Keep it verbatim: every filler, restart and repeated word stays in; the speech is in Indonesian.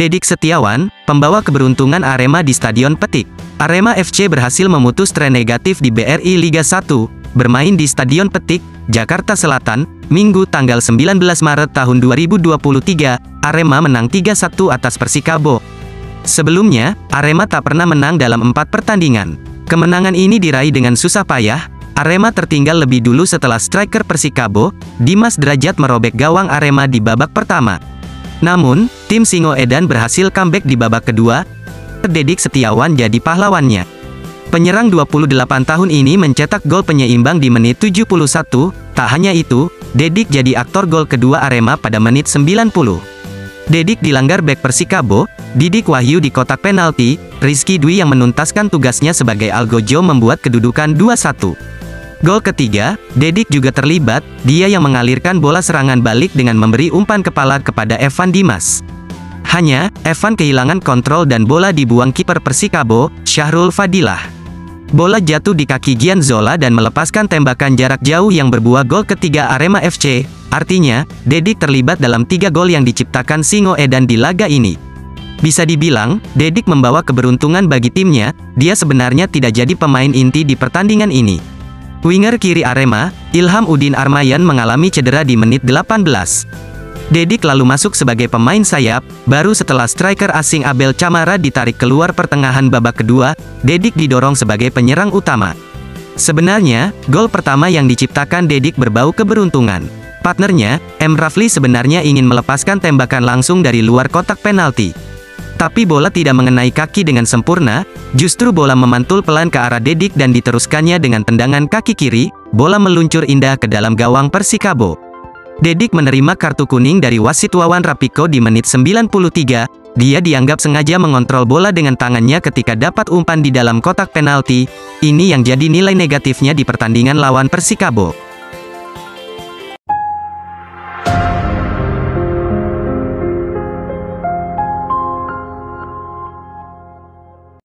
Dedik Setiawan, pembawa keberuntungan Arema di Stadion P T I K. Arema F C berhasil memutus tren negatif di B R I Liga satu, bermain di Stadion P T I K, Jakarta Selatan, Minggu tanggal sembilan belas Maret tahun dua ribu dua puluh tiga, Arema menang tiga satu atas Persikabo. Sebelumnya, Arema tak pernah menang dalam empat pertandingan. Kemenangan ini diraih dengan susah payah. Arema tertinggal lebih dulu setelah striker Persikabo, Dimas Drajat merobek gawang Arema di babak pertama. Namun, tim Singo Edan berhasil comeback di babak kedua. Dedik Setiawan jadi pahlawannya. Penyerang dua puluh delapan tahun ini mencetak gol penyeimbang di menit tujuh puluh satu, tak hanya itu, Dedik jadi aktor gol kedua Arema pada menit sembilan puluh. Dedik dilanggar bek Persikabo, Didik Wahyu di kotak penalti, Rizky Dwi yang menuntaskan tugasnya sebagai algojo membuat kedudukan dua satu. Gol ketiga, Dedik juga terlibat, dia yang mengalirkan bola serangan balik dengan memberi umpan kepala kepada Evan Dimas. Hanya, Evan kehilangan kontrol dan bola dibuang kiper Persikabo, Syahrul Fadilah. Bola jatuh di kaki Gian Zola dan melepaskan tembakan jarak jauh yang berbuah gol ketiga Arema F C, artinya, Dedik terlibat dalam tiga gol yang diciptakan Singo Edan di laga ini. Bisa dibilang, Dedik membawa keberuntungan bagi timnya, dia sebenarnya tidak jadi pemain inti di pertandingan ini. Winger kiri Arema, Ilham Udin Armayan mengalami cedera di menit delapan belas. Dedik lalu masuk sebagai pemain sayap, baru setelah striker asing Abel Camara ditarik keluar pertengahan babak kedua, Dedik didorong sebagai penyerang utama. Sebenarnya, gol pertama yang diciptakan Dedik berbau keberuntungan. Partnernya, M Rafli sebenarnya ingin melepaskan tembakan langsung dari luar kotak penalti. Tapi bola tidak mengenai kaki dengan sempurna, justru bola memantul pelan ke arah Dedik dan diteruskannya dengan tendangan kaki kiri, bola meluncur indah ke dalam gawang Persikabo. Dedik menerima kartu kuning dari wasit Wawan Rapiko di menit sembilan puluh tiga, dia dianggap sengaja mengontrol bola dengan tangannya ketika dapat umpan di dalam kotak penalti, ini yang jadi nilai negatifnya di pertandingan lawan Persikabo.